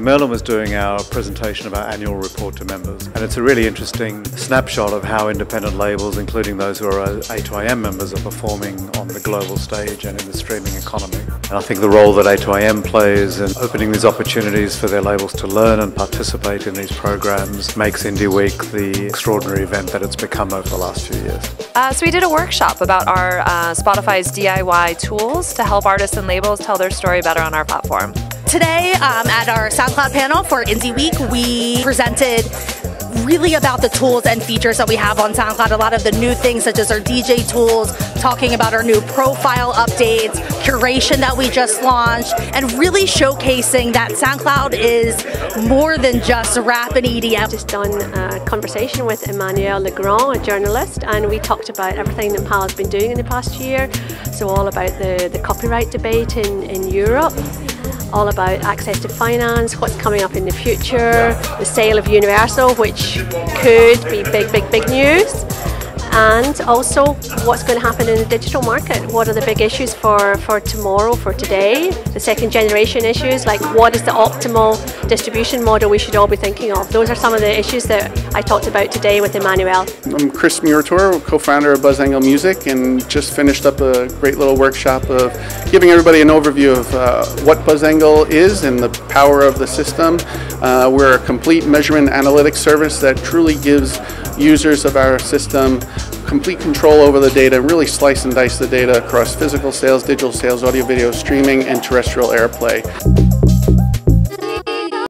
Merlin was doing our presentation of our annual report to members, and it's a really interesting snapshot of how independent labels, including those who are A2IM members, are performing on the global stage and in the streaming economy. And I think the role that A2IM plays in opening these opportunities for their labels to learn and participate in these programs makes Indie Week the extraordinary event that it's become over the last few years. So we did a workshop about our Spotify's DIY tools to help artists and labels tell their story better on our platform. Today at our SoundCloud panel for Indie Week, we presented really about the tools and features that we have on SoundCloud, a lot of the new things such as our DJ tools, talking about our new profile updates, curation that we just launched, and really showcasing that SoundCloud is more than just rap and EDM. I've just done a conversation with Emmanuel Legrand, a journalist, and we talked about everything that PAL has been doing in the past year, so all about the copyright debate in Europe, all about access to finance, what's coming up in the future, the sale of Universal, which could be big news, and also what's going to happen in the digital market. What are the big issues for tomorrow, for today? The second generation issues, like what is the optimal distribution model we should all be thinking of? Those are some of the issues that I talked about today with Emmanuel. I'm Chris Muratore, co-founder of BuzzAngle Music, and just finished up a great little workshop of giving everybody an overview of what BuzzAngle is and the power of the system. We're a complete measurement analytics service that truly gives users of our system complete control over the data, really slice and dice the data across physical sales, digital sales, audio, video, streaming, and terrestrial airplay.